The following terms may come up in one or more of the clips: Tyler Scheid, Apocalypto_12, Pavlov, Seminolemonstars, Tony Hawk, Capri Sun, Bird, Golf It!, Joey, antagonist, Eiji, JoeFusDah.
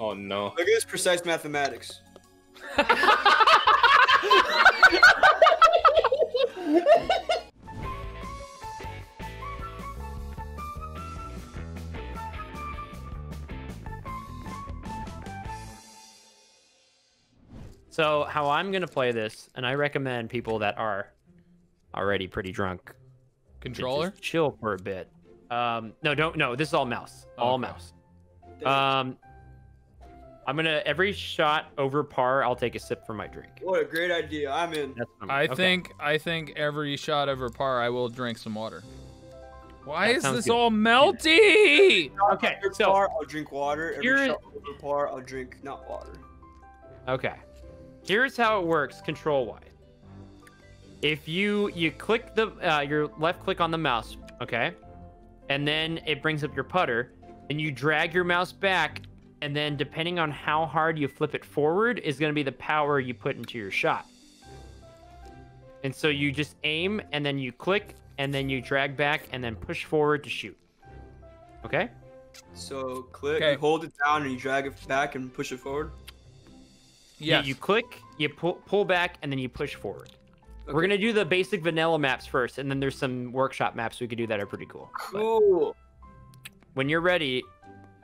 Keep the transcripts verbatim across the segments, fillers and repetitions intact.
Oh no. Look at this precise mathematics. So how I'm gonna play this, and I recommend people that are already pretty drunk. Controller? Just chill for a bit. Um, no, don't. No, this is all mouse. Oh, all okay. mouse. Um, I'm gonna every shot over par. I'll take a sip from my drink. What a great idea! I'm in. That's I okay. think. I think every shot over par, I will drink some water. Why that is this good. all melty? Okay, over so par, I'll drink water. Every shot over par, I'll drink not water. Okay. Here's how it works control-wise. If you you click the uh, your left click on the mouse, okay, and then it brings up your putter, and you drag your mouse back, and then depending on how hard you flip it forward is going to be the power you put into your shot. And so you just aim, and then you click, and then you drag back, and then push forward to shoot. Okay. So click, okay. You hold it down, and you drag it back and push it forward. Yeah, you, you click, you pull, pull back, and then you push forward. Okay. We're going to do the basic vanilla maps first, and then there's some workshop maps we could do that are pretty cool. Cool. But when you're ready,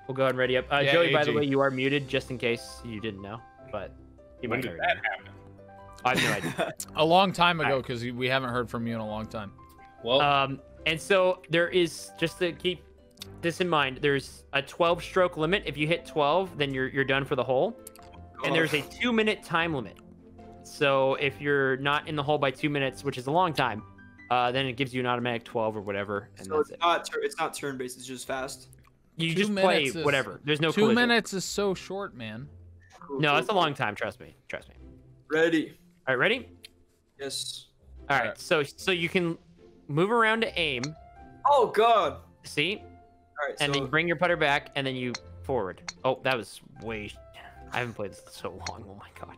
we'll go ahead and ready up. Uh, yeah, Joey, A G. By the way, you are muted just in case you didn't know. But you when might did that happen? I have no idea. A long time ago, because we haven't heard from you in a long time. Well, um, and so there is, just to keep this in mind, there's a twelve stroke limit. If you hit twelve, then you're, you're done for the hole. And there's a two minute time limit. So if you're not in the hole by two minutes, which is a long time, uh, then it gives you an automatic twelve or whatever. And so that's it's, it. not it's not turn based, it's just fast. You two just play is, whatever. There's no Two collision. minutes is so short, man. No, that's a long time. Trust me. Trust me. Ready. All right, ready? Yes. All right. All right. So so you can move around to aim. Oh, God. See? All right. And so... then you bring your putter back and then you forward. Oh, that was way... I haven't played this in so long. Oh my god.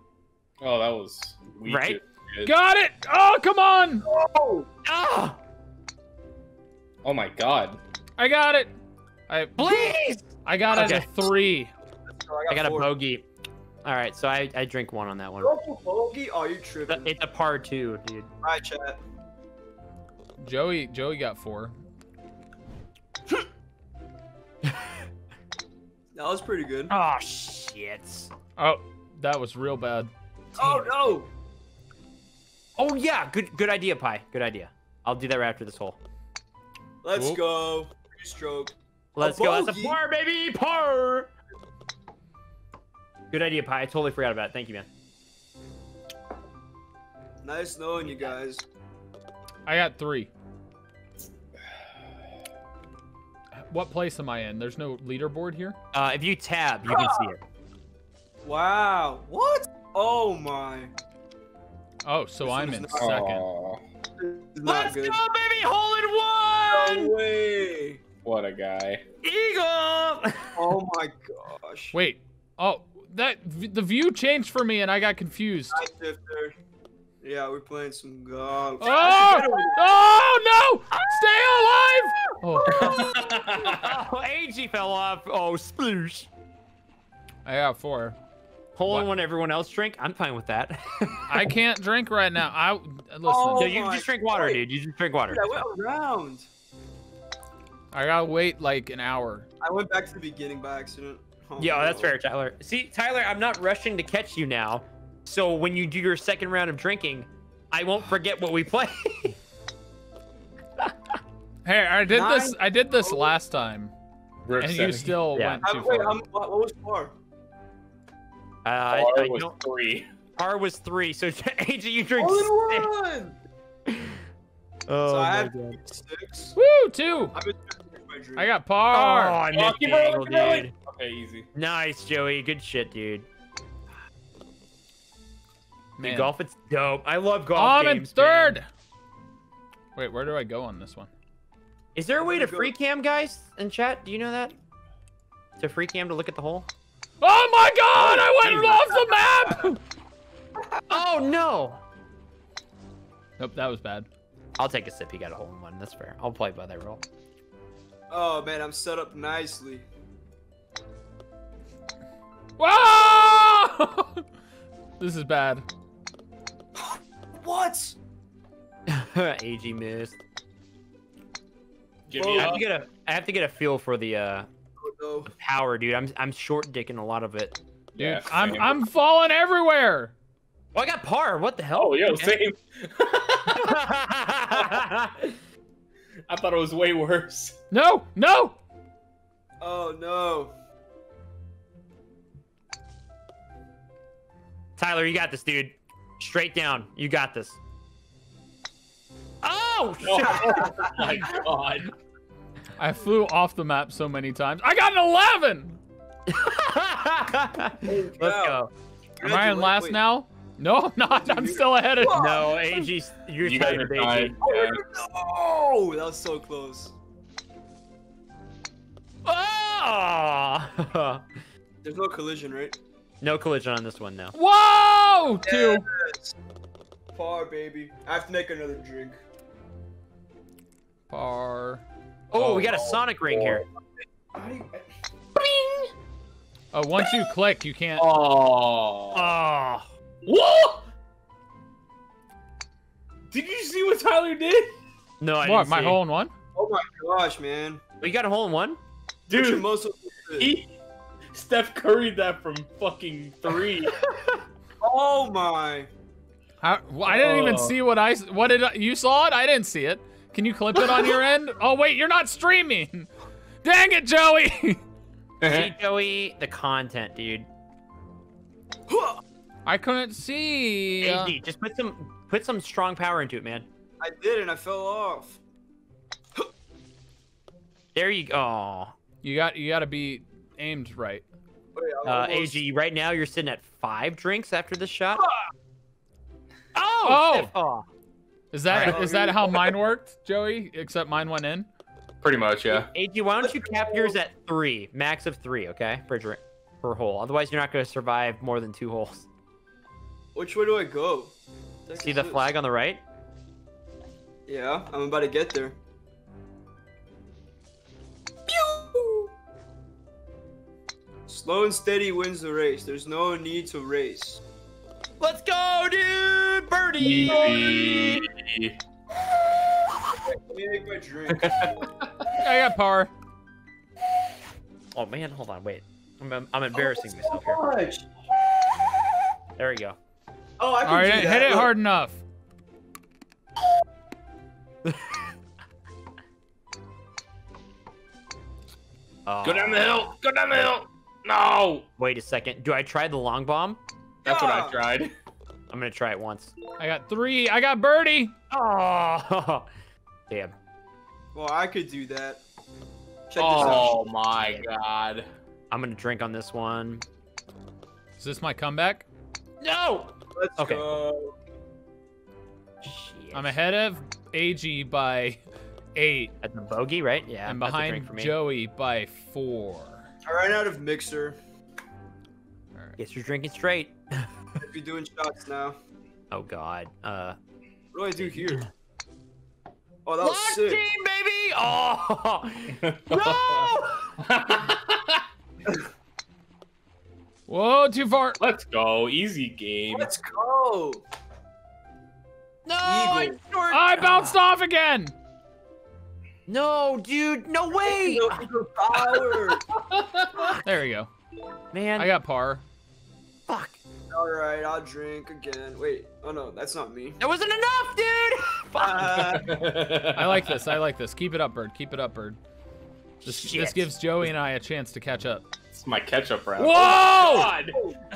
Oh, that was weak. Right? It. Got it! Oh, come on! Oh! Ah! Oh my god. I got it! I Please! I got okay. it a three. Oh, I got, I got a bogey. Alright, so I, I drink one on that one. Oh, bogey? Oh, you tripping. It's a par two, dude. Alright, chat. Joey, Joey got four. That was pretty good. Oh, shit. Oh, that was real bad. Damn. Oh, no. Oh, yeah. Good good idea, Pi. Good idea. I'll do that right after this hole. Let's Whoop. go. Three stroke. Let's a go. That's a par, baby. Par. Good idea, Pi. I totally forgot about it. Thank you, man. Nice knowing you guys. I got three. What place am I in? There's no leaderboard here? Uh, if you tab, you ah! can see it. Wow. What? Oh, my. Oh, so this I'm in not... second. Let's good. go, baby! Hole in one! No way. What a guy. Eagle! Oh, my gosh. Wait. Oh, that the view changed for me, and I got confused. Yeah, we're playing some golf. Oh! Oh, no! Stay alive! Oh, oh Eiji fell off. Oh, sploosh. I got four. Hole in one, everyone else drink? I'm fine with that. I can't drink right now. I Listen. Oh, no, you just drink water, God. dude. You just drink water. Dude, I went around. I gotta wait like an hour. I went back to the beginning by accident. Oh, yeah, no. That's fair, Tyler. See, Tyler, I'm not rushing to catch you now. So when you do your second round of drinking, I won't forget what we play. Hey, I did Nine. this. I did this last time, We're and seven. you still yeah. went too wait, far. I'm, what was par? Uh, par I, I was don't, three. Par was three. So A J, you drink All six. In one. Oh so my I have God. Six. Woo, two. I got par. Oh, I missed the angle, dude. Okay, easy. Nice, Joey. Good shit, dude. Dude, golf, it's dope. I love golf I'm games. I'm in third. Man. Wait, where do I go on this one? Is there a way to free cam, guys, in chat? Do you know that? To free cam to look at the hole? Oh my god! I went off the map! Oh no! Nope, that was bad. I'll take a sip. You got a hole in one. That's fair. I'll play by that rule. Oh man, I'm set up nicely. This is bad. What? A G missed. Give me I, have to get a, I have to get a feel for the, uh, the power, dude. I'm I'm short dicking a lot of it. Dude, yeah, I'm I'm falling everywhere. Well, I got par. What the hell? Oh, yo, okay. Same. I thought it was way worse. No, no. Oh no. Tyler, you got this, dude. Straight down. You got this. Oh, shit. Oh my God. I flew off the map so many times. I got an eleven. Let's go. Am I in last wait. now? No, I'm not. I'm still ahead of you. No, A G, you're you tired, A G. Yeah. Oh, that was so close. Oh! There's no collision, right? No collision on this one, no. Whoa! Two. Yes. Par, baby. I have to make another drink. Par. Oh, oh we got a Sonic oh, ring oh. here. I, I... Bing! Oh, once Bing! you click, you can't. Oh. Oh. Whoa! Did you see what Tyler did? No, I what, didn't see. My hole in one? Oh my gosh, man. Well, you got a hole in one? Dude, most of he Steph Curry'd that from fucking three. Oh my. How, well, I didn't uh. even see what I, what did I, you saw it? I didn't see it. Can you clip it on your end? Oh wait, you're not streaming. Dang it, Joey. See, Joey, the content, dude. I couldn't see. Uh... A D, just put some put some strong power into it, man. I did, and I fell off. There you go. Aww. You got you got to be aimed right. Wait, uh, almost... A G, right now you're sitting at five drinks after this shot. Ah! Oh! Oh! Oh! Is that right. is that how mine worked, Joey? Except mine went in. Pretty much, yeah. A G, why don't you cap yours at three, max of three, okay, per drink, per hole. Otherwise, you're not going to survive more than two holes. Which way do I go? That See the switch. flag on the right? Yeah, I'm about to get there. Pew! Slow and steady wins the race. There's no need to race. Let's go, dude! Birdie! Birdie! Let me make my drink. I got par. Oh, man, hold on, wait. I'm, I'm embarrassing oh, myself so here. Much. There we go. Oh, I can All right, do that. Hit it hard enough. Oh. Go down the hill. Go down the hill. No. Wait a second. Do I try the long bomb? That's yeah. what I tried. I'm going to try it once. I got three. I got birdie. Oh, damn. Well, I could do that. Check oh, this out. Oh, my God. I'm going to drink on this one. Is this my comeback? No! Let's okay. go. Shit. I'm ahead of A G by eight. That's a bogey, right? Yeah. I'm behind Joey by four. I ran out of mixer. All right. Guess you're drinking straight. If you're doing shots now. Oh, God. Uh, what do I do here? Oh, that was sick. Lock team, baby! Oh! No! Whoa, too far. Let's go. Easy game. Let's go. No, I, I bounced ah. off again. No, dude. No way. There we go. Man. I got par. Fuck. All right, I'll drink again. Wait. Oh, no. That's not me. That wasn't enough, dude. Fuck. Uh, I like this. I like this. Keep it up, Bird. Keep it up, Bird. This, this gives Joey and I a chance to catch up. It's my catch-up round. Whoa!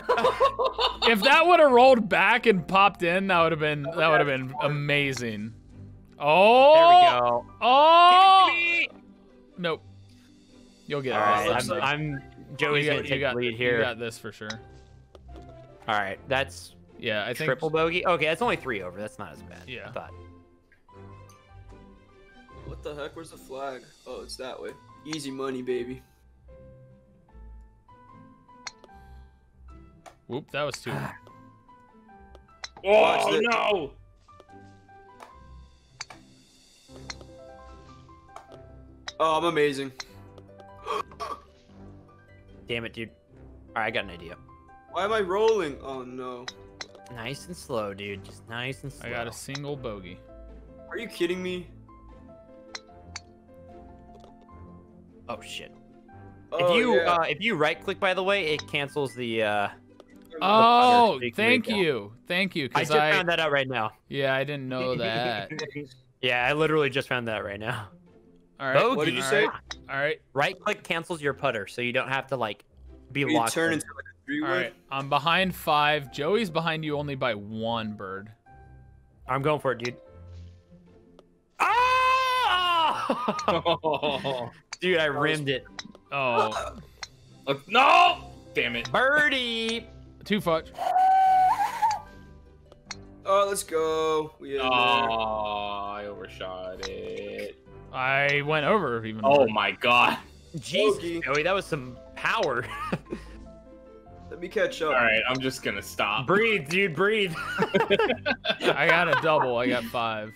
Oh if that would have rolled back and popped in, that would have been that would have been amazing. Oh! There we go. Oh! Nope. You'll get it. All right, I'm, like, I'm Joey's you got, gonna take the lead here. You got this for sure. All right, that's yeah. I think triple bogey. Okay, that's only three over. That's not as bad. Yeah. I thought. What the heck? Where's the flag? Oh, it's that way. Easy money, baby. Whoop, that was too. Oh, oh no! Oh, I'm amazing. Damn it, dude. Alright, I got an idea. Why am I rolling? Oh no. Nice and slow, dude. Just nice and slow. I got a single bogey. Are you kidding me? Oh shit. Oh, if you yeah. uh, if you right click, by the way, it cancels the. Uh, oh, the thank you, thank you. I just I, found that out right now. Yeah, I didn't know that. Yeah, I literally just found that right now. All right. Bogey. What did you say? All right. Right click cancels your putter, so you don't have to like be you locked. Turn in. Into like a three-way. All right. I'm behind five. Joey's behind you only by one, Bird. I'm going for it, dude. Oh! Dude, I rimmed it. Oh. No! Damn it. Birdie! Too fudge. Oh, let's go. We oh, there. I overshot it. I went over even more. Oh my god. Jesus, Joey, okay. That was some power. Let me catch up. All right, I'm just gonna stop. Breathe, dude, breathe. I got a double. I got five.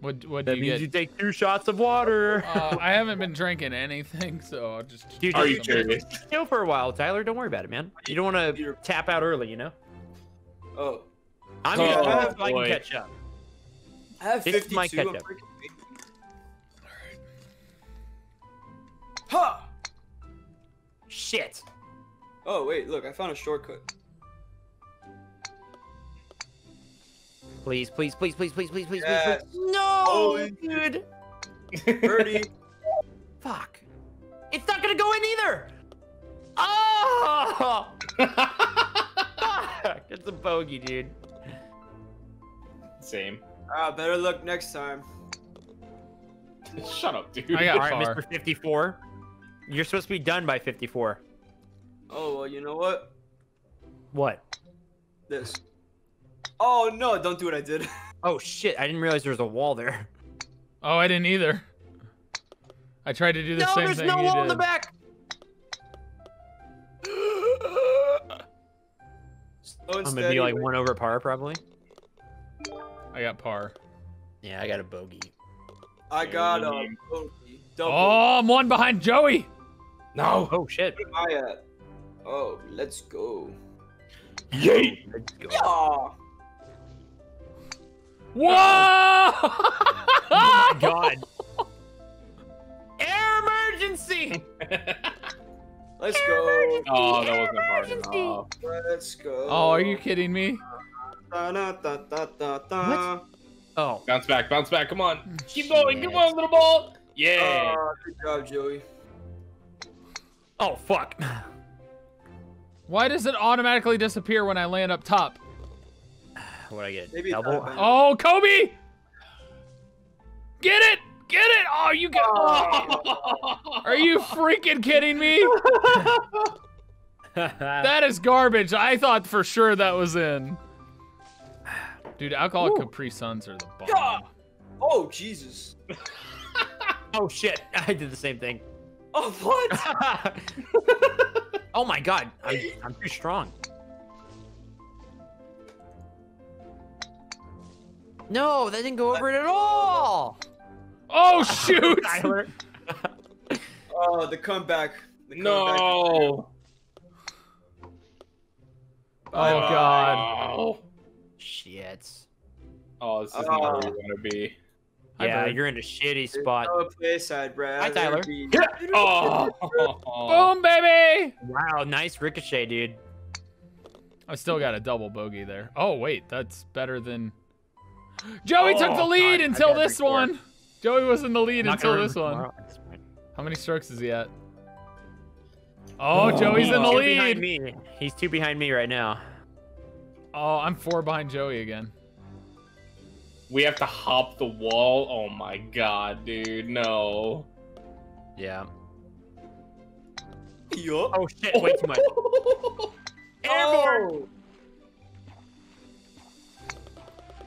What, what do you get? That means you take two shots of water. Uh, I haven't been drinking anything, so I'll just... Dude, are you serious? Chill for a while, Tyler. Don't worry about it, man. You don't want to tap out early, you know? Oh. I'm going to have I can catch up. I have fifty-two. This is my catch up. Alright. Ha! Shit. Oh, wait. Look, I found a shortcut. Please, please, please, please, please, please, please, yeah. please, please. No, oh, dude. Birdie. Fuck. It's not gonna go in either. Oh. Fuck. It's a bogey, dude. Same. Ah, uh, better luck next time. Shut up, dude. I got all right, Mister fifty-four. You're supposed to be done by fifty-four. Oh, well, you know what? What? This. Oh no, don't do what I did. Oh shit, I didn't realize there was a wall there. Oh, I didn't either. I tried to do the no, same thing. No, there's no wall did. In the back! So I'm gonna be like one over par probably. I got par. Yeah, I got a bogey. I got a bogey. Double. Oh, I'm one behind Joey! No! Oh shit. Where am I at? Oh, let's go. Yay! Let's go. Yeah. Whoa! Oh my god. Air emergency! Let's Air go. Emergency. Oh, that wasn't hard enough. Let's go. Oh, are you kidding me? Da, da, da, da, da, da. What? Oh. Bounce back, bounce back, come on. Keep going, come on, little ball. Yeah. Uh, good job, Joey. Oh, fuck. Why does it automatically disappear when I land up top? What I get? Maybe double? Oh, Kobe! Get it! Get it! Oh, you get oh. Are you freaking kidding me? That is garbage. I thought for sure that was in. Dude, alcoholic Ooh. Capri Suns are the bomb. Oh, Jesus. Oh, shit. I did the same thing. Oh, what? Oh, my God. I'm, I'm too strong. No, that didn't go over it at all. Oh shoot! Tyler. Oh, the comeback. The no. Comeback. Oh, oh god. Oh. Shit. Oh, this is oh. not where we want to be. Yeah, you're in a shitty spot. No place I'd rather Hi, Tyler. Be. Oh. Boom, baby! Wow, nice ricochet, dude. I still got a double bogey there. Oh wait, that's better than. Joey oh, took the lead God, until this one. Court. Joey was in the lead Not until this one. How many strokes is he at? Oh, oh Joey's in the two lead. Behind me. He's two behind me right now. Oh, I'm four behind Joey again. We have to hop the wall. Oh my God, dude, no. Yeah. Yo. Oh shit, way too much. Airborne.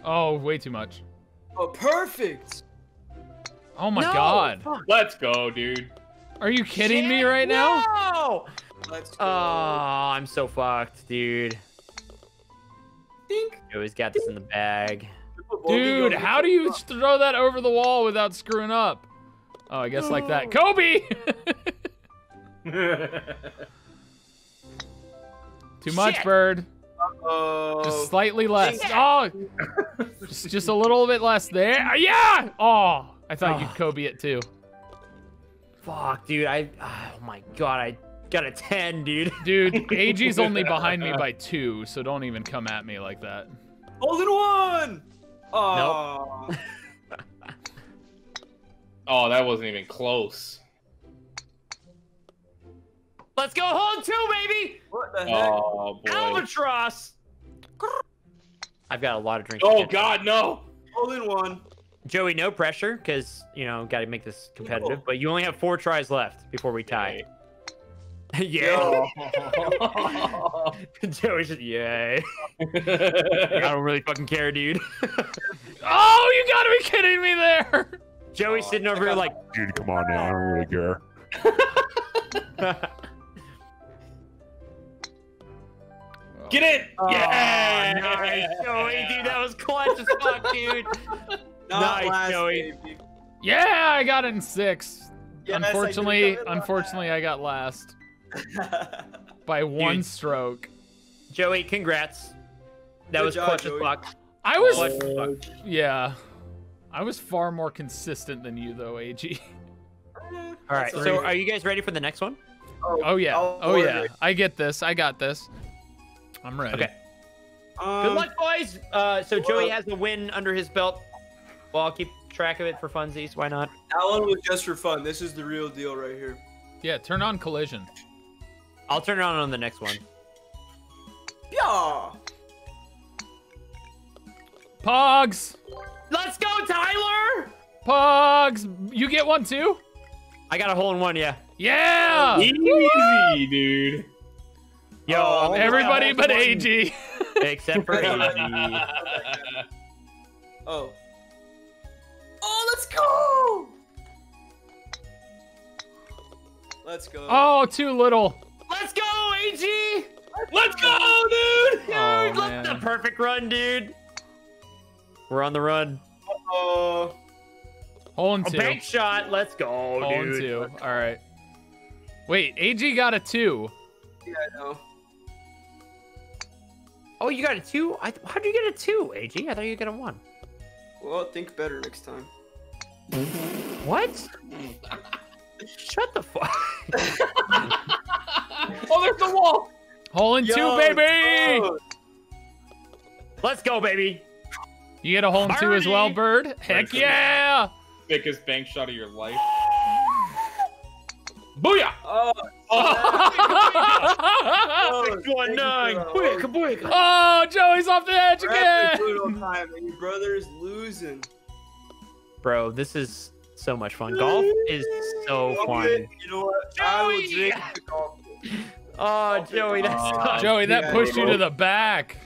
Oh, way too much. Oh, perfect. Oh my no, god. Fuck. Let's go, dude. Are you kidding Shit, me right no. now? Let's go. Oh, I'm so fucked, dude. Think. Joey's got this in the bag. Dude, how do you throw that over the wall without screwing up? Oh, I guess no. like that. Kobe! Too much, Shit. Bird. Uh-oh. Just slightly less. Yeah. Oh, just, just a little bit less there. Yeah. Oh, I thought oh. you'd Kobe it too. Fuck, dude. I. Oh my god. I got a ten, dude. Dude, Eiji's only behind me by two, so don't even come at me like that. Golden one. Oh. Nope. Oh, that wasn't even close. Let's go home too, baby! What the heck? Oh, boy. Albatross! I've got a lot of drinks. Oh, God, no! All in one. Joey, no pressure, because, you know, got to make this competitive. Yo. But you only have four tries left before we tie. Yay. Yeah. Joey's just, yay. I don't really fucking care, dude. Oh, you got to be kidding me there! Joey's oh, sitting over here like, dude, come on now, I don't really care. Get it! Oh, yeah! Nice, Joey, dude, that was clutch as fuck, dude. Not nice, Joey. Baby. Yeah, I got in six. Yeah, unfortunately, I unfortunately, I got last by one dude. stroke. Joey, congrats. That Good was job, clutch Joey. as fuck. I was, oh. yeah, I was far more consistent than you, though, A G. All right, That's so are you guys ready for the next one? Oh, oh yeah, I'll oh yeah. It. I get this. I got this. I'm ready. Okay. Um, Good luck, boys. Uh, so well, Joey has the win under his belt. Well, I'll keep track of it for funsies. Why not? That one was just for fun. This is the real deal right here. Yeah, turn on collision. I'll turn it on on the next one. Yeah. Pogs. Let's go, Tyler. Pogs. You get one too? I got a hole in one, yeah. Yeah. Easy, dude. Yo, oh, everybody but A G. Except for A G. Oh. Oh, let's go! Let's go. Oh, too little. Let's go, A G! Let's, let's go, go, dude! Dude, oh, that's the perfect run, dude. We're on the run. Uh-oh. Hole in two. A bank shot. Let's go, hole dude. Hole in two. All right. Wait, A G got a two. Yeah, I know. Oh, you got a two? I How'd you get a two, A G? I thought you got a one. Well, think better next time. What? Shut the fuck. Oh, there's the wall. Hole in Yo, two, baby. God. Let's go, baby. You get a hole in Party. two as well, Bird? Heck yeah. Biggest bank shot of your life. Booyah! Oh, oh. six one nine. Booyah, kabooyah. Oh, Joey's off the edge again. Your brother's losing. Bro, this is so much fun. Golf is so fun. You know what? Joey. I will drink the golf. Oh, Joey, that sucks. Joey, that pushed you to the back.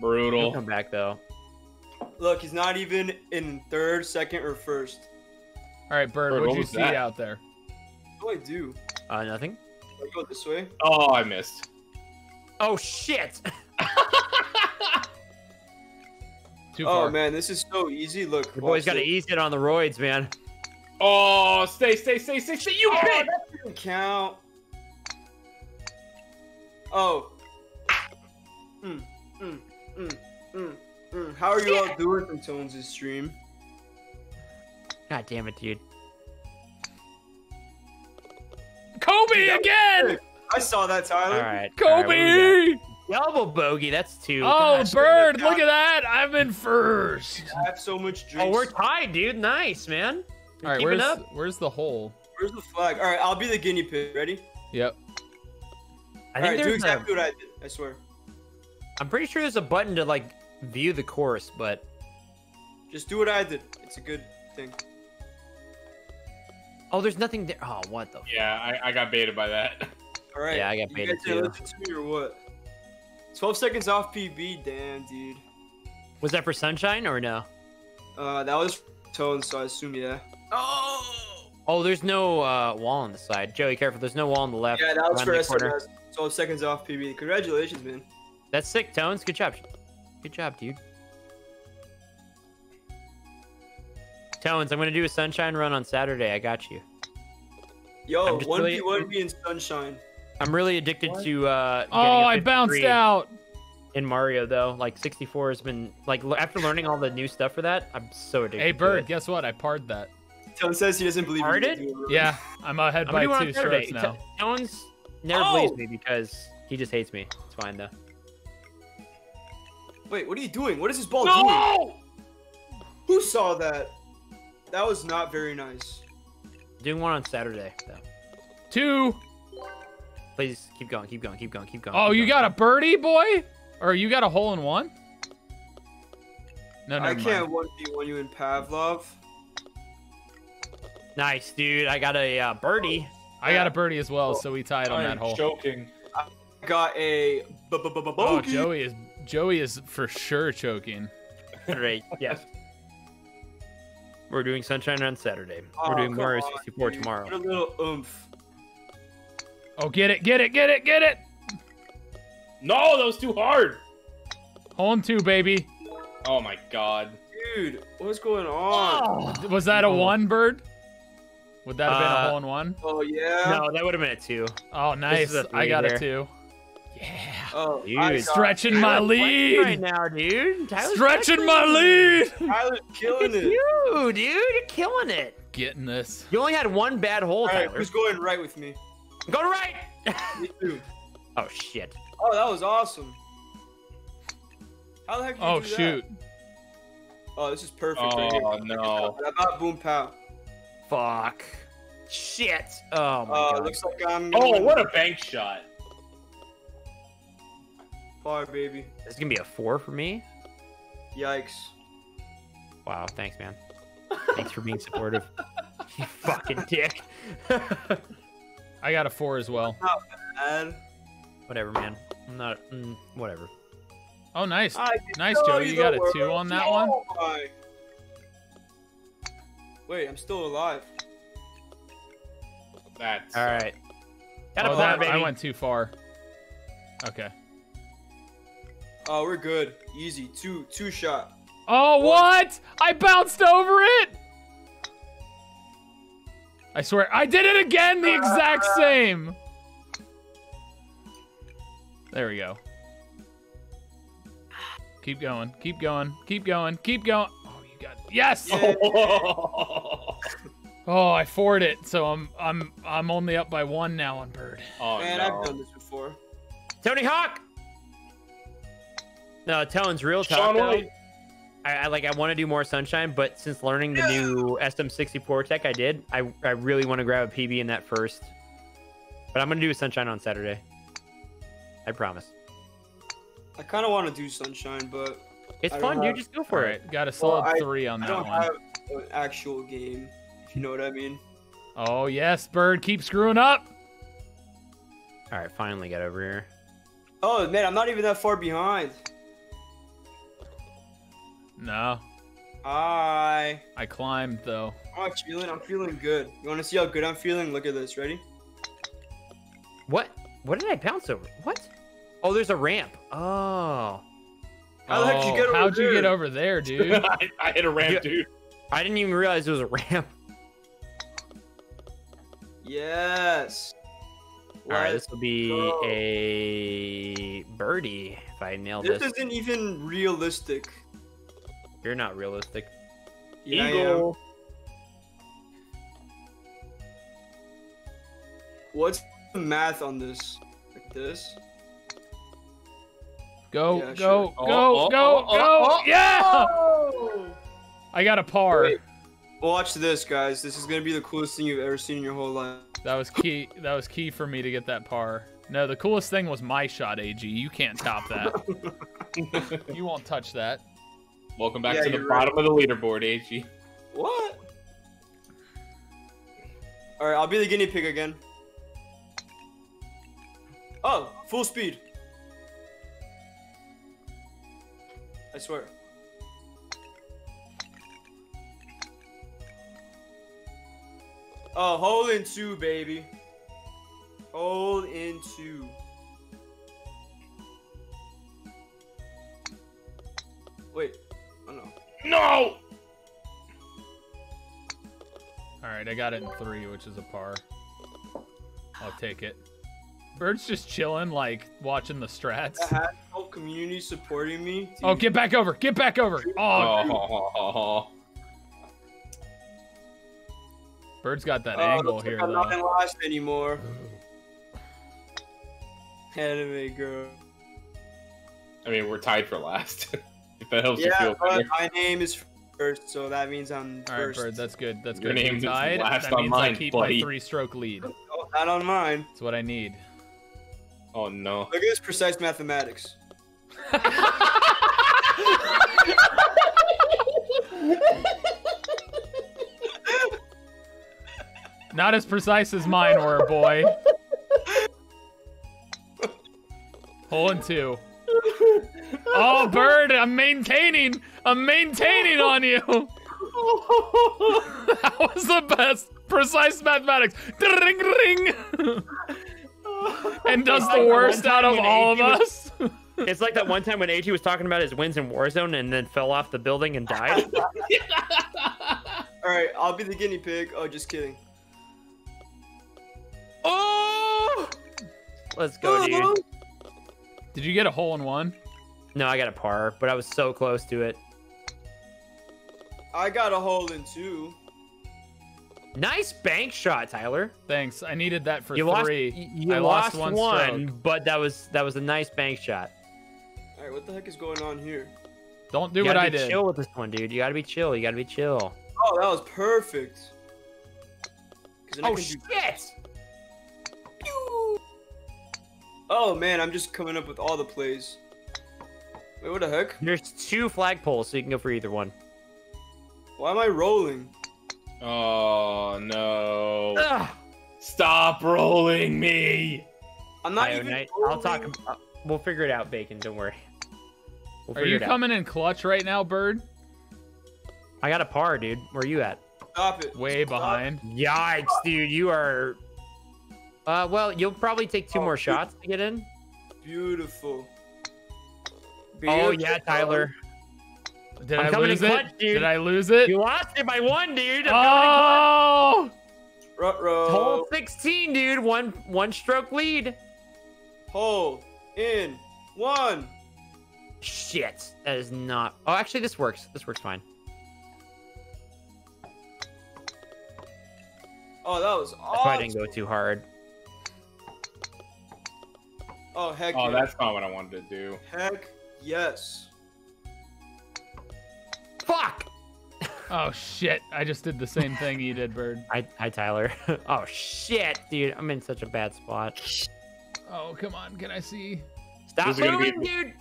Brutal. He'll come back though. Look, he's not even in third, second, or first. All right, Bird, Bird what'd what you see that? out there? What do I do? Uh, nothing. I go this way. Oh, I missed. Oh shit! Too far. Oh man, this is so easy. Look, your boy's got to ease it on the roids, man. Oh, stay, stay, stay, stay, stay. You oh, hit. That doesn't count. Oh. Mm, mm, mm, mm, mm. How are you yeah. all doing from Tones' stream? God damn it, dude. Kobe dude, again! I saw that, Tyler. All right. Kobe! All right, double bogey, that's two. Oh, Gosh, Bird, look at that. I'm in first. I have so much drinks. Oh, we're tied, dude. Nice, man. You're all right, where's, up? where's the hole? Where's the flag? All right, I'll be the guinea pig. Ready? Yep. I all think right, do exactly a... what I did, I swear. I'm pretty sure there's a button to, like, view the course, but... Just do what I did. It's a good thing. Oh, there's nothing there. Oh, what the? Yeah, fuck? I, I got baited by that. All right. Yeah, I got baited you guys too. Listen to me or what? Twelve seconds off P B. Damn, dude. Was that for Sunshine or no? Uh, that was Tone, so I assume yeah. Oh. Oh, there's no uh wall on the side. Joey, careful. There's no wall on the left. Yeah, that was for S M S. Twelve seconds off P B. Congratulations, man. That's sick, Tones. Good job. Good job, dude. Tones, I'm gonna do a Sunshine run on Saturday. I got you. Yo, one v one v in Sunshine. I'm really addicted what? to uh getting oh I bounced out in Mario though. Like sixty-four has been like after learning all the new stuff for that, I'm so addicted. Hey Bird, guess what? I parred that. Tone says he doesn't believe you. Do yeah, I'm ahead I'm by two strokes now. Tone's never oh! believes me because he just hates me. It's fine though. Wait, what are you doing? What is this ball no! doing? Who saw that? That was not very nice. Doing one on Saturday though. Two. Please keep going, keep going, keep going, keep going. Oh, keep you going. Got a birdie, boy? Or you got a hole in one? No, no. I can't one v one you in Pavlov. Nice, dude. I got a uh, birdie. I got a birdie as well, so we tied on that hole. I'm choking. I got a b-b-b-b-bogey. Oh, Joey is Joey is for sure choking. Great. Yes. We're doing Sunshine on Saturday. We're doing Mario sixty-four tomorrow. What a little oomph. Oh, get it, get it, get it, get it! No, that was too hard! Hole in two, baby. Oh my god. Dude, what's going on? Oh. Was that a one, Bird? Would that have been uh, a hole in one? Oh, yeah. No, that would have been a two. Oh, nice. I got there. a two. Yeah. Oh, dude. Stretching my Tyler lead. Right now, dude. Tyler's Stretching my lead. Tyler's killing it. You, dude. You're killing it. Getting this. You only had one bad hole, All Tyler. Right, who's going right with me? Go to right! Me too. Oh, shit. Oh, that was awesome. How the heck did you oh, do shoot. that? Oh, this is perfect. Oh, right no. Here. About boom pow. Fuck. Shit. Oh, my uh, God. Looks like I'm... Oh, what a bank shot. Far, baby. This is going to be a four for me? Yikes. Wow, thanks, man. Thanks for being supportive. You fucking dick. I got a four as well. Not bad. Whatever, man. I'm not. Mm, whatever. Oh, nice, nice, Joey. You got a two on that one. Wait, I'm still alive. That's all right. Got a four, baby. I went too far. Okay. Oh, we're good. Easy. Two, two shot. Oh, what? I bounced over it. I swear, I did it again, the exact same. There we go. Keep going, keep going, keep going, keep going. Oh, you got yes. Yeah. Oh. Oh, I forward it, so I'm I'm I'm only up by one now on Bird. Oh man, no. I've done this before. Tony Hawk. No, Tone's real talk. I, I like I want to do more Sunshine, but since learning the new S M sixty-four tech I did, I, I really want to grab a P B in that first. But I'm going to do a Sunshine on Saturday. I promise. I kind of want to do Sunshine, but... It's I fun, dude. Have... Just go for it. Got a solid well, I, three on I that one. I don't have an actual game, if you know what I mean. Oh, yes, Bird. Keep screwing up. All right, finally got over here. Oh, man, I'm not even that far behind. No. Hi. I climbed though. Oh, I'm feeling. I'm feeling good. You want to see how good I'm feeling? Look at this. Ready? What? What did I bounce over? What? Oh, there's a ramp. Oh. How the heck did you get over there? How'd you get over there, dude? I, I hit a ramp, dude. I didn't even realize it was a ramp. Yes. All right, this will be go. a birdie if I nail this. This isn't even realistic. You're not realistic. Yeah, Eagle. What's the math on this? Like this? Go, yeah, go, sure. go, oh, go, oh, go! Oh, yeah! Oh! I got a par. Wait, watch this, guys. This is gonna be the coolest thing you've ever seen in your whole life. That was key. That was key for me to get that par. No, the coolest thing was my shot, A G. You can't top that. You won't touch that. Welcome back yeah, to the bottom right. of the leaderboard, Eiji. What? All right, I'll be the guinea pig again. Oh, full speed. I swear. Oh, hole in two, baby. Hole in two. Wait. Oh, no. No! All right, I got it in three, which is a par. I'll take it. Bird's just chilling, like watching the strats. I had the whole community supporting me. Dude. Oh, get back over! Get back over! Oh, oh. Bird's got that oh, angle here. I'm though. not in last anymore. Anime girl. I mean, we're tied for last. If that helps yeah, you feel better. My name is first, so that means I'm All right, first. Bird, that's good. That's Your good. Name is tied. Last that on means mine, I keep buddy. my three-stroke lead. Oh, not on mine. That's what I need. Oh no! Look at this precise mathematics. Not as precise as mine were, boy. Hole in two. Oh, Bird, I'm maintaining. I'm maintaining on you. That was the best. Precise mathematics. Ring, ring. And does it's the like worst out of all of us. Was, it's like that one time when Eiji was talking about his wins in Warzone and then fell off the building and died. All right, I'll be the guinea pig. Oh, just kidding. Oh! Let's go, dude. Did you get a hole in one? No, I got a par, but I was so close to it. I got a hole in two. Nice bank shot, Tyler. Thanks. I needed that for you three. Lost, you I lost, lost one, one but that was that was a nice bank shot. All right, what the heck is going on here? Don't do you what I did. Chill with this one, dude. You gotta be chill. You gotta be chill. Oh, that was perfect. Oh shit! Do... Oh man, I'm just coming up with all the plays. Wait, what the heck? There's two flagpoles, so you can go for either one. Why am I rolling? Oh no! Ugh. Stop rolling me! I'm not even rolling. I'll talk. About, we'll figure it out, Bacon. Don't worry. We'll Are you coming in clutch right now, Bird? I got a par, dude. Where are you at? Stop it. Way Stop. behind. Yikes, dude! You are. Uh, well, you'll probably take two oh, more dude. shots to get in. Beautiful. Beautiful. Oh yeah, Tyler. Did I lose it? Did I lose it? You lost it by one, dude. Oh! Ruh-roh. Hole sixteen, dude. One one stroke lead. Hole in one. Shit. That is not. Oh, actually, this works. This works fine. Oh, that was awesome. That's why I didn't go too hard. Oh, heck Oh, yes. That's not what I wanted to do. Heck yes. Fuck! Oh shit! I just did the same thing you did, Bird. Hi, hi, Tyler. Oh shit, dude! I'm in such a bad spot. Oh come on, can I see? Stop moving, dude!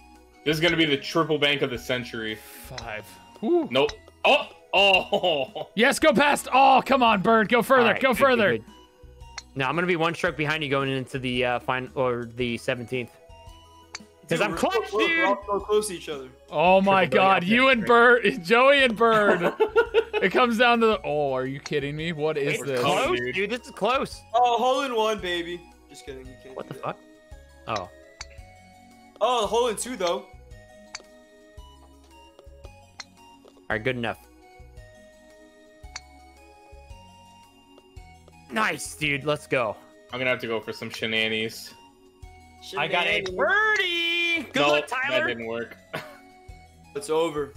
This is gonna be the triple bank of the century. Five. Woo. Nope. Oh! Oh! Yes, go past. Oh, come on, Bird, go further, right, go good, further. Good, good. No, I'm gonna be one stroke behind you going into the uh, final or the seventeenth. Because I'm clutch, dude. We're all so close to each other. Oh my god, you and Bird, Joey and Bird. It comes down to the. Oh, are you kidding me? What is this? Close, dude. This is close. Oh, hole in one, baby. Just kidding. You can't. What the fuck? Oh. Oh, hole in two though. All right, good enough. Nice, dude. Let's go. I'm gonna have to go for some shenanigans. I got a birdie! Good no, luck, Tyler! That didn't work. It's over.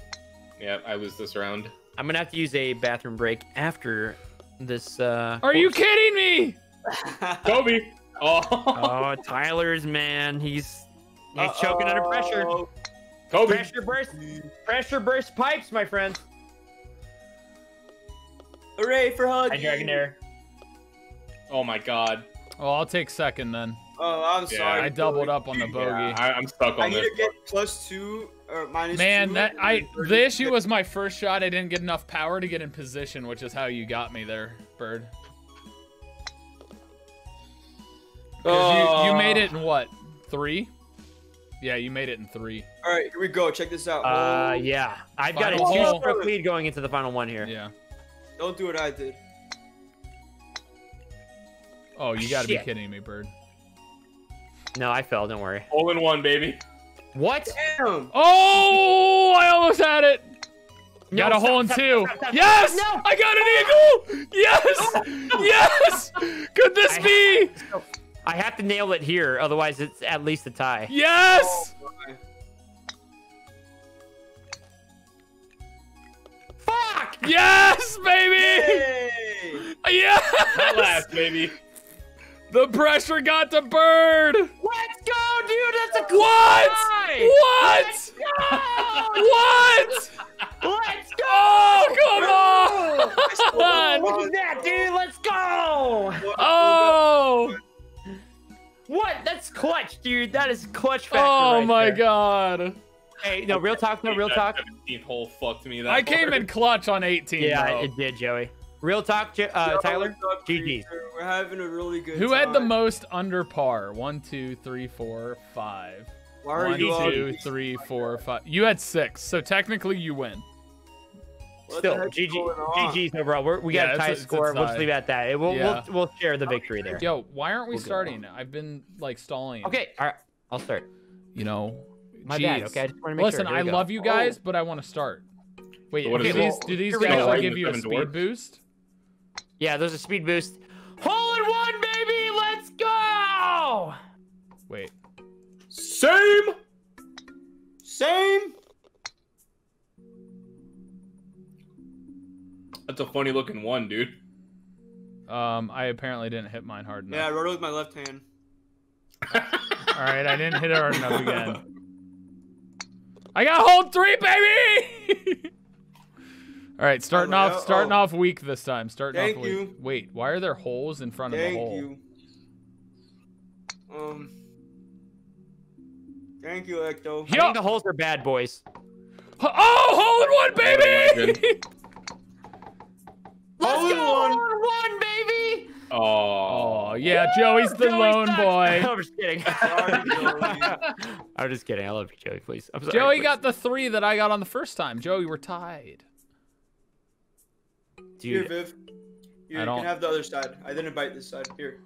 Yeah, I lose this round. I'm gonna have to use a bathroom break after this. Uh, Are course. you kidding me? Kobe! Oh. Oh, Tyler's, man. He's, he's uh-oh. choking under pressure. Kobe. Pressure burst, pressure burst pipes, my friend. Hooray for hugging. Hi, Dragonair. Oh, my God. Oh, I'll take second then. Oh, I'm yeah, sorry. I doubled up on the bogey. Yeah, I, I'm stuck on I this. I need to get plus two or minus Man, two. Man, I the issue was my first shot. I didn't get enough power to get in position, which is how you got me there, Bird. Oh. You, you made it in what? Three? Yeah, you made it in three. All right, here we go. Check this out. Uh, oh. Yeah. I've final got a two-stroke lead going into the final one here. Yeah. Don't do what I did. Oh, you got to be kidding me, Bird. No, I fell. Don't worry. Hole in one, baby. What? Damn. Oh, I almost had it. No, got a stop, hole in stop, two. Stop, stop, yes! Stop, no. I got an eagle! Yes! Yes! Could this I be? Had, I have to nail it here, otherwise it's at least a tie. Yes! Oh, fuck! Yes, baby! Yay! Yes! Not last, baby. The pressure got to Bird. Let's go, dude. That's a cool what? Guy. What? Let's go. What? Let's go. Oh, come on. Look at that, dude. Let's go. Oh. What? That's clutch, dude. That is clutch factor. Oh, right my there. God. Hey, no, real talk, no, real talk. seventeenth hole fucked me that I came hard. in clutch on eighteen. Yeah, bro. It did, Joey. Real talk, uh, Tyler. G G. We're having a really good. Who time. had the most under par? One, two, three, four, five. Why are One, you two, three, four, five. You had six, so technically you win. What Still, G G. G G's overall. We're, we yeah, got a tie score. We'll just leave it at that. It, we'll, yeah. we'll we'll share the victory there. Yo, why aren't we we'll starting? I've been like stalling. Okay, all right. I'll start. You know, my geez. bad. Okay, I just want to make Listen, sure. Listen, I go. love you guys, oh. but I want to start. Wait, so okay, these, do these actually give you a speed dwarves? boost? Yeah, there's a speed boost. Hole in one, baby! Let's go! Wait. Same! Same! That's a funny looking one, dude. Um, I apparently didn't hit mine hard enough. Yeah, I rode it with my left hand. Alright, I didn't hit it hard enough again. I got hole three, baby! Alright, starting off out. starting oh. off weak this time. Starting Thank off weak. You. Wait, why are there holes in front Thank of the hole? Thank you. Um Thank you, Ecto. I Yo. think the holes are bad, boys. Oh, hole in one, baby! Let's hole go, one. hole in one, baby! Oh, yeah, Woo! Joey's the Joey lone sucks. boy. No, I'm just kidding. Sorry, Joey. I'm just kidding. I love you, Joey, please. I'm sorry, Joey please. got the three that I got on the first time. Joey, we're tied. Dude. Here, Viv. Here, you can have the other side. I didn't bite this side. Here.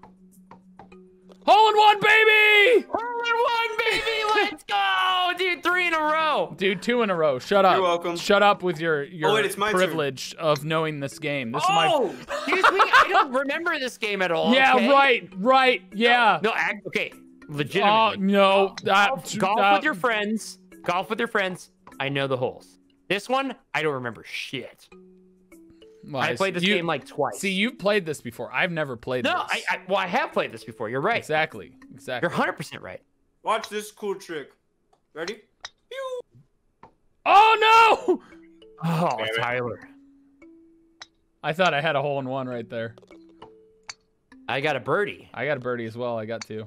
Hole in one, baby! Hole in one, baby! Let's go! Dude, three in a row. Dude, two in a row. Shut up. You're welcome. Shut up with your, your oh, wait, it's my privilege turn. of knowing this game. This oh! is my... Excuse me, I don't remember this game at all. Yeah, okay? right, right, yeah. No, no I, okay, legitimately. Oh, no. Golf, uh, golf uh, with your friends. Golf with your friends. I know the holes. This one, I don't remember shit. Lies. I played this you, game like twice. See, you've played this before. I've never played no, this. No, I, I, well, I have played this before. You're right. Exactly. Exactly. You're one hundred percent right. Watch this cool trick. Ready? Pew. Oh, no! Oh, Damn Tyler. It. I thought I had a hole in one right there. I got a birdie. I got a birdie as well. I got two.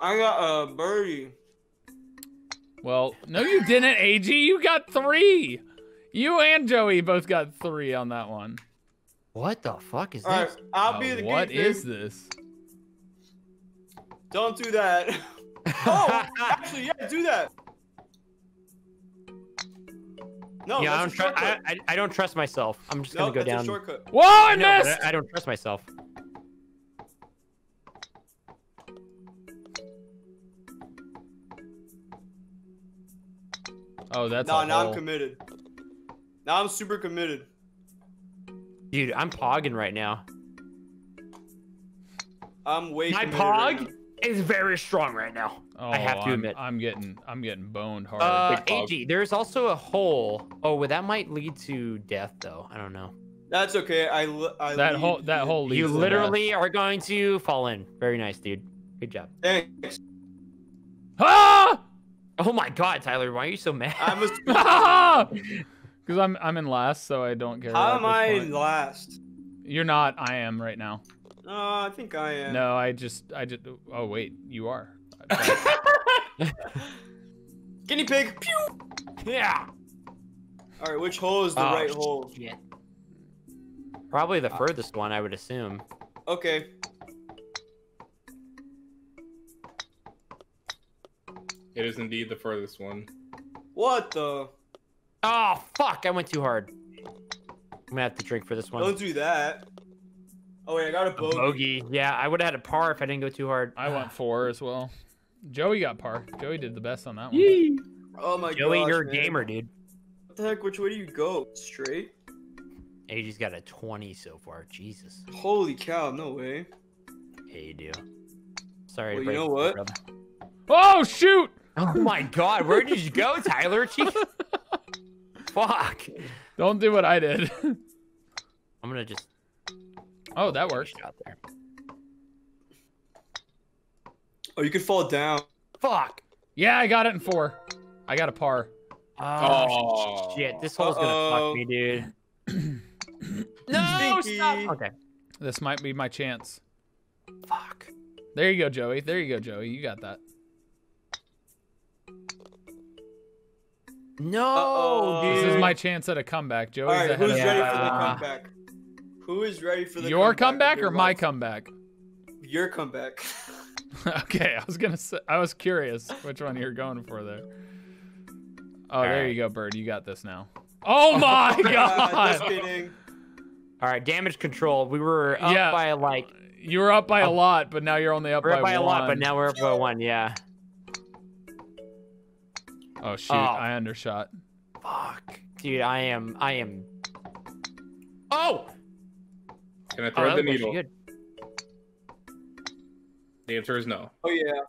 I got a birdie. Well, no, you didn't, A G. You got three. You and Joey both got three on that one. What the fuck is All this? Right, I'll oh, be the What is thing. this? Don't do that. Oh, actually, yeah, do that. No, yeah, I, don't tr I, I, I don't trust myself. I'm just nope, gonna go down. Whoa, I no, missed! I, I don't trust myself. Oh, that's no. Now I'm committed. Now I'm super committed. Dude, I'm pogging right now. I'm way. My pog right is very strong right now. Oh, I have to I'm, admit. I'm getting, I'm getting boned hard. Uh, A G, there's also a hole. Oh, well, that might lead to death though. I don't know. That's okay. I, I that lead. hole, that hole leads. You literally to death. are going to fall in. Very nice, dude. Good job. Thanks. Ah! Oh my God, Tyler, why are you so mad? I'm a. Cause I'm I'm in last, so I don't care. How am I in last? You're not. I am right now. No, uh, I think I am. No, I just I just. Oh wait, you are. Guinea pig. Pew. Yeah. All right, which hole is the oh, right hole? Shit. Probably the uh, furthest one, I would assume. Okay. It is indeed the furthest one. What the? Oh, fuck, I went too hard. I'm gonna have to drink for this one. Don't do that. Oh, wait, I got a bogey. A bogey. Yeah, I would've had a par if I didn't go too hard. I went four as well. Joey got par. Joey did the best on that one. Yee. Oh my god. Joey, gosh, you're man. a gamer, dude. What the heck, which way do you go? Straight? A G's got a twenty so far, Jesus. Holy cow, no way. Yeah, you do. Sorry. Well, to break you know what? Oh, shoot! Oh my God, where did you go, Tyler? Fuck. Don't do what I did. I'm gonna just. Oh, that works. Out there. Oh, you could fall down. Fuck. Yeah, I got it in four. I got a par. Oh, oh shit! This hole's uh -oh. gonna fuck me, dude. No, Stinky. Stop. Okay. This might be my chance. Fuck. There you go, Joey. There you go, Joey. You got that. No, uh -oh, this is my chance at a comeback, Joey. Right, who's ready for the comeback? Who is ready for the your comeback, comeback or, or my comeback? Your comeback. Okay, I was gonna say, I was curious which one you're going for there. Oh, all there right. you go, Bird. You got this now. Oh my God! Uh, just kidding. All right, damage control. We were up yeah. by like. You were up by um, a lot, but now you're only up we're by, up by one. a lot, but now we're up by one. Yeah. Oh shoot! Oh. I undershot. Fuck, dude! I am. I am. Oh! Can I throw oh, the needle? Good. The answer is no. Oh yeah.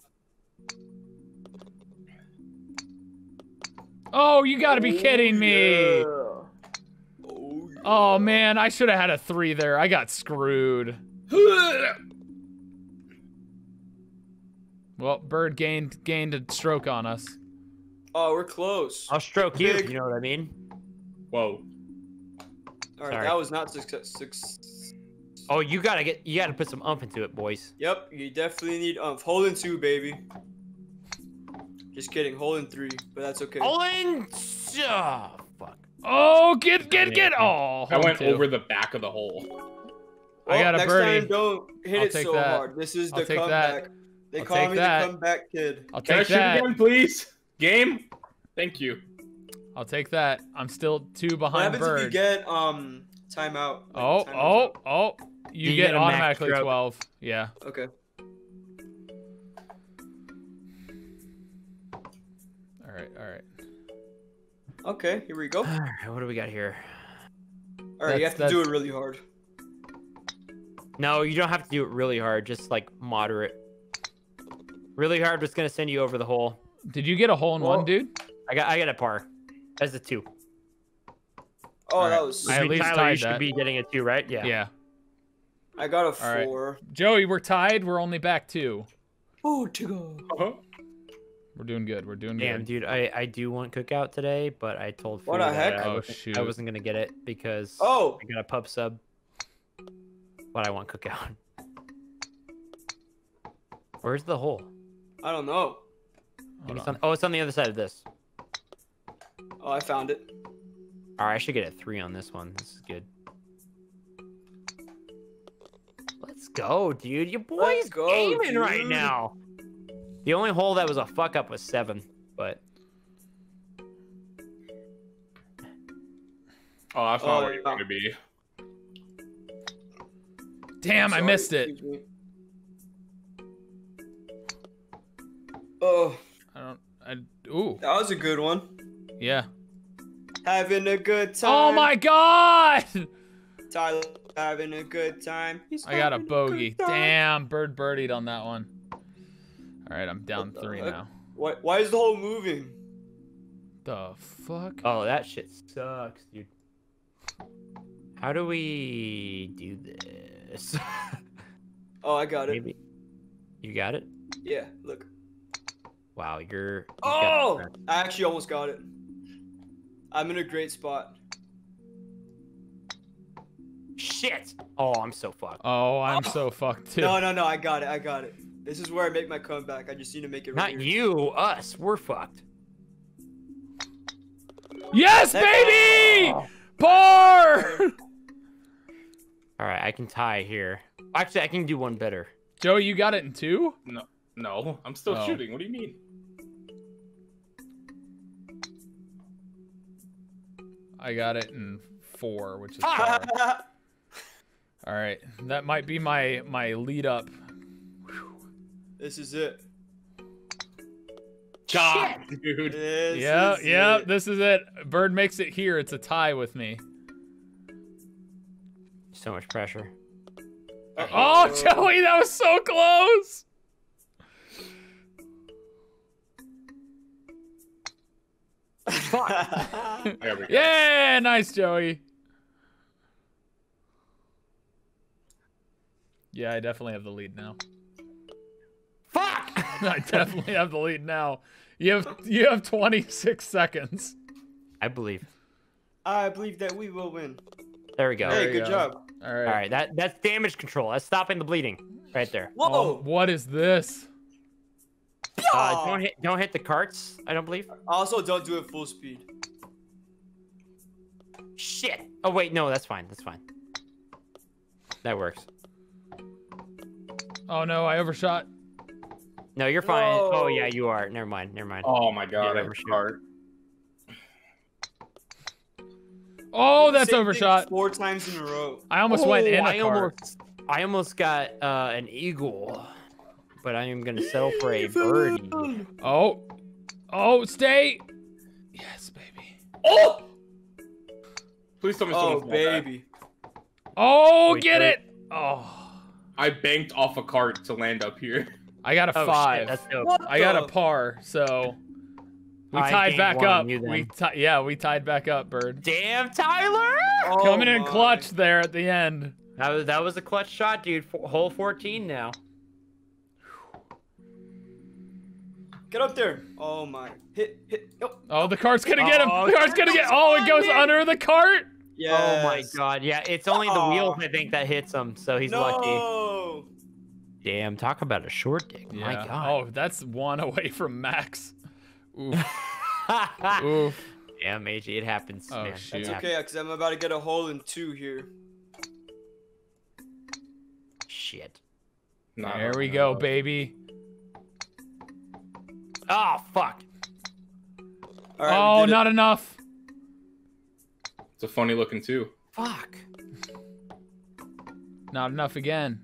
Oh, you gotta be oh, kidding me! Yeah. Oh, yeah. Oh man, I should have had a three there. I got screwed. Well, Bird gained gained a stroke on us. Oh, we're close. I'll stroke you, you know what I mean? Whoa. Alright, that was not success. Six. Oh, you gotta get, you gotta put some umph into it, boys. Yep, you definitely need umph. Hole in two, baby. Just kidding, hole in three, but that's okay. Hole in, oh, fuck. Oh, get, get, get, oh. I went two. over the back of the hole. Well, I got a birdie. Next time, don't hit I'll it so that. hard. This is the I'll comeback. They I'll call me that. the comeback kid. I'll take Can I that. shoot again, please? Game? Thank you. I'll take that. I'm still two behind Bird. What happens if you get um timeout? Like, oh, time oh, oh! You, you get, get automatically twelve. Yeah. Okay. All right. All right. Okay. Here we go. All right. What do we got here? All right. That's, you have to that's... do it really hard. No, you don't have to do it really hard. Just like moderate. Really hard. Just gonna send you over the hole. Did you get a hole in Whoa. one, dude? I got I got a par. That's a two. Oh, right. that was... I at least Tyler, tied you should that. be getting a two, right? Yeah. Yeah. I got a four. Right. Joey, we're tied. We're only back two. Oh, to go. Uh-huh. We're doing good. We're doing Damn, good. Damn, dude. I, I do want cookout today, but I told What the heck? I, oh, shoot. I wasn't going to get it because oh. I got a pub sub. But I want cookout. Where's the hole? I don't know. I it's on, oh, it's on the other side of this. Oh, I found it. All right, I should get a three on this one. This is good. Let's go, dude. Your boy's gaming right now. The only hole that was a fuck up was seven, but. Oh, that's not where you're gonna be. Damn, I missed it. Oh. I don't. I. Ooh. That was a good one. Yeah. Having a good time. Oh my God! Tyler having a good time. He's I got a bogey. A Damn, Bird birdied on that one. All right, I'm down three heck? now. Why, why is the hole moving? The fuck? Oh, that shit sucks, dude. How do we do this? Oh, I got Maybe. it. You got it? Yeah, look. Wow, you're... You oh! I actually almost got it. I'm in a great spot. Shit! Oh, I'm so fucked. Oh, I'm oh. so fucked too. No, no, no, I got it, I got it. This is where I make my comeback. I just need to make it right Not here. you, us. We're fucked. Yes, That's baby! Oh. Par! Alright, I can tie here. Actually, I can do one better. Joe, you got it in two? No, no, I'm still oh. shooting. What do you mean? I got it in four, which is hard. All right, that might be my my lead up. This is it. God, Shit. dude. This yeah, yeah, it. this is it. Bird makes it here. It's a tie with me. So much pressure. Uh-oh. Oh, Joey, that was so close. Fuck. There we go. Yeah, nice, Joey. Yeah, I definitely have the lead now. Fuck! I definitely have the lead now. You have you have twenty-six seconds. I believe. I believe that we will win. There we go. Hey, good go. job. All right. All right. That that's damage control. That's stopping the bleeding, right there. Whoa! Oh, what is this? Uh, don't hit don't hit the carts. I don't believe. Also, don't do it full speed. Shit. Oh wait, no, that's fine. That's fine. That works. Oh no, I overshot. No, you're fine. Whoa. Oh yeah, you are. Never mind. Never mind. Oh my god, I overshot. Oh, that's overshot. Four times in a row. I almost oh, went in a I cart. Almost, I almost got uh, an eagle, but I am gonna settle for a birdie. Oh, oh, stay. Yes, baby. Oh. Please tell me someone's got that. Oh, baby. Oh, wait, get wait. it. Oh. I banked off a cart to land up here. I got a oh, five. Shit, that's dope. I got a par, so we I tied back one, up. We yeah, we tied back up, Bird. Damn, Tyler! Oh Coming my. in clutch there at the end. That was that was a clutch shot, dude. For, hole fourteen now. Get up there! Oh my! Hit hit! Nope. Oh, the cart's gonna get him. Oh, the cart's gonna get. Oh, it goes under the cart. Yes. Oh my god, yeah, it's only the Aww. wheels, I think, that hits him, so he's no. lucky. Damn, talk about a short dick, yeah. my god. Oh, that's one away from Max. Oof. Oof. Damn, Eiji, it happens, oh, man. Shoot. That's okay, because I'm about to get a hole in two here. Shit. No, there we no. go, baby. Oh, fuck. All right, oh, not it. enough. It's a funny looking too. Fuck. Not enough again.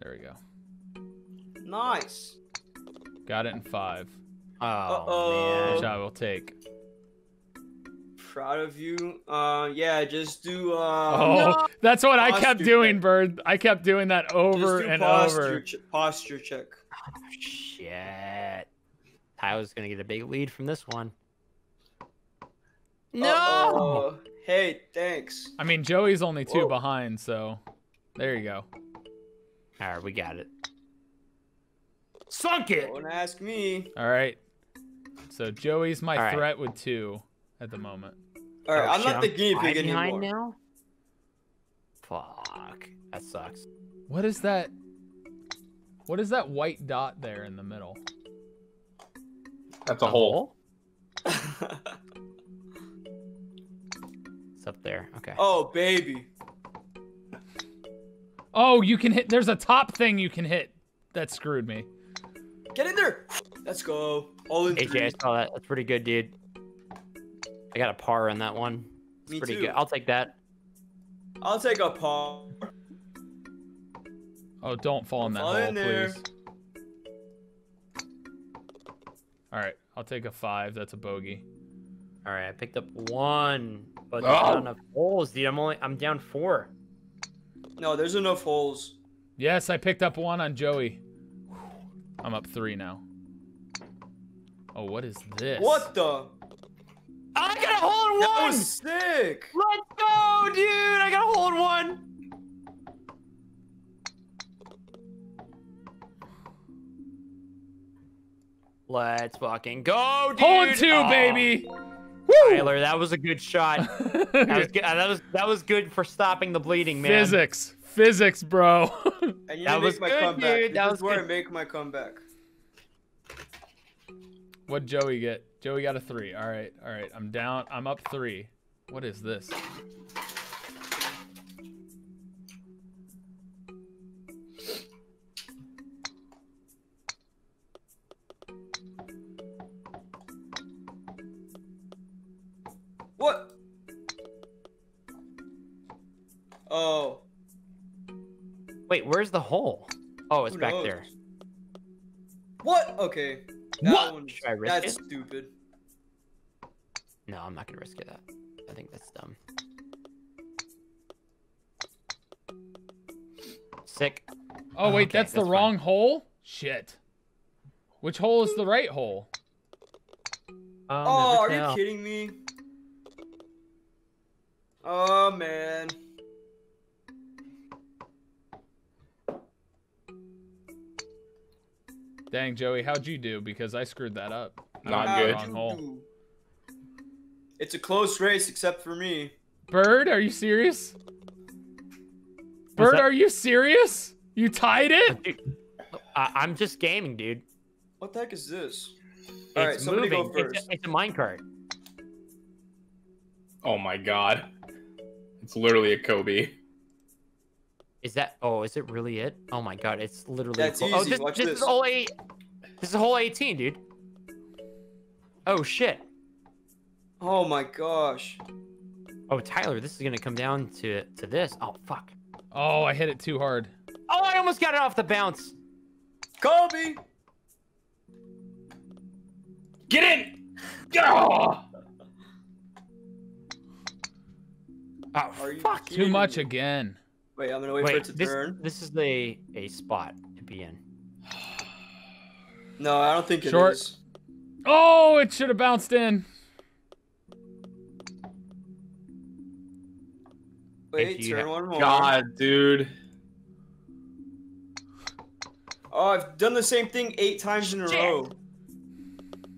There we go. Nice. Got it in five. Oh, Uh-oh. man. Which I will take. Proud of you. Uh, yeah, just do. Uh, oh, no. that's what posture I kept doing, check. Bird. I kept doing that over and posture over. Ch posture check. Oh, shit. Tyler's gonna get a big lead from this one. No! Uh-oh. Hey, thanks. I mean, Joey's only two Whoa. behind, so there you go. All right, we got it. Sunk it! Don't ask me. All right. So Joey's my right. threat with two at the moment. All right, oh, I'm not the guinea pig anymore. Now? Fuck, that sucks. What is that? What is that white dot there in the middle? That's a, a hole. hole? It's up there. Okay. Oh, baby. Oh, you can hit. There's a top thing you can hit. That screwed me. Get in there. Let's go. All in hey, three. Jay, I saw that. That's pretty good, dude. I got a par on that one. It's me pretty too. good. I'll take that. I'll take a par. Oh, don't fall in that fall hole, in there. please. All right, I'll take a five. That's a bogey. All right, I picked up one, but there's oh. not enough holes, dude. I'm only I'm down four. No, there's enough holes. Yes, I picked up one on Joey. I'm up three now. Oh, what is this? What the? I got a hole in one. That was sick. Let's go, dude! I got a hole in one. Let's fucking go, dude! Hole in two, oh. baby! Woo! Tyler, that was a good shot. That was good. That was that was good for stopping the bleeding, man. Physics, physics, bro. And you that was my good, comeback. dude. This that was where good. I make my comeback. What'd Joey get? Joey got a three. All right, all right. I'm down. I'm up three. What is this? What? Oh. Wait, where's the hole? Oh, it's Who back knows? there. What? Okay. That what? One, Should I risk that's it? stupid. No, I'm not gonna risk it. That. I think that's dumb. Sick. Oh, wait, okay, that's, that's the fine. wrong hole? Shit. Which hole is the right hole? I'll oh, are tell. you kidding me? Oh, man. Dang, Joey, how'd you do? Because I screwed that up. Not good. Wrong hole. It's a close race, except for me. Bird, are you serious? Bird, are you serious? You tied it? Dude, uh, I'm just gaming, dude. What the heck is this? All right, somebody go first. It's, it's a minecart. Oh my god. It's literally a Kobe. Is that... Oh, is it really it? Oh my god, it's literally... That's easy. Oh, this, Watch this. This is whole eight, this is whole eighteen, dude. Oh, shit. Oh my gosh. Oh, Tyler, this is going to come down to, to this. Oh, fuck. Oh, I hit it too hard. Oh, I almost got it off the bounce. Kobe! Get in! Oh! Oh, Are you fuck. Too much me? again. Wait, I'm going to wait, wait for it to this, turn. This is the, a spot to be in. No, I don't think it Short. is. Oh, it should have bounced in. Wait, turn have... one more. God, dude. Oh, I've done the same thing eight times Shit. in a row.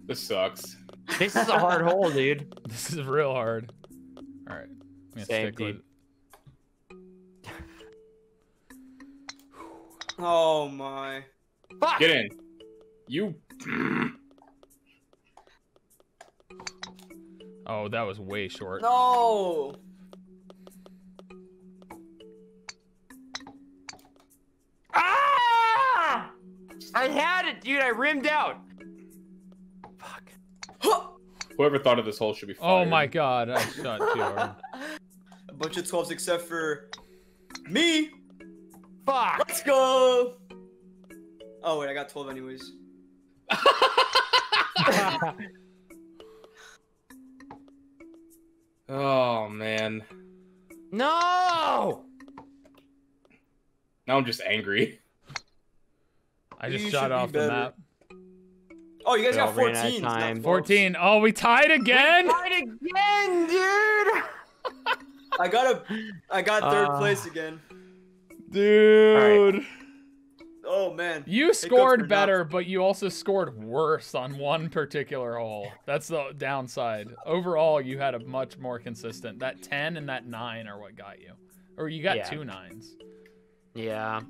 This sucks. This is a hard hole, dude. This is real hard. All right. I'm gonna Same, stick dude. With... Oh, my. Fuck! Get in. You... Oh, that was way short. No! Ah! I had it, dude. I rimmed out. Whoever thought of this hole should be fired. Oh my god, I shot too hard. A bunch of twelves except for me. Fuck. Let's go. Oh wait, I got twelve anyways. Oh man. No. Now I'm just angry. I just you shot off be the map. Oh, you guys got fourteen. fourteen. Oh, we tied again. We tied again, dude. I got a, I got third uh, place again. Dude. Right. Oh man. You scored better, but you also scored worse on one particular hole. That's the downside. Overall, you had a much more consistent. That ten and that nine are what got you, or you got yeah. two nines. Yeah.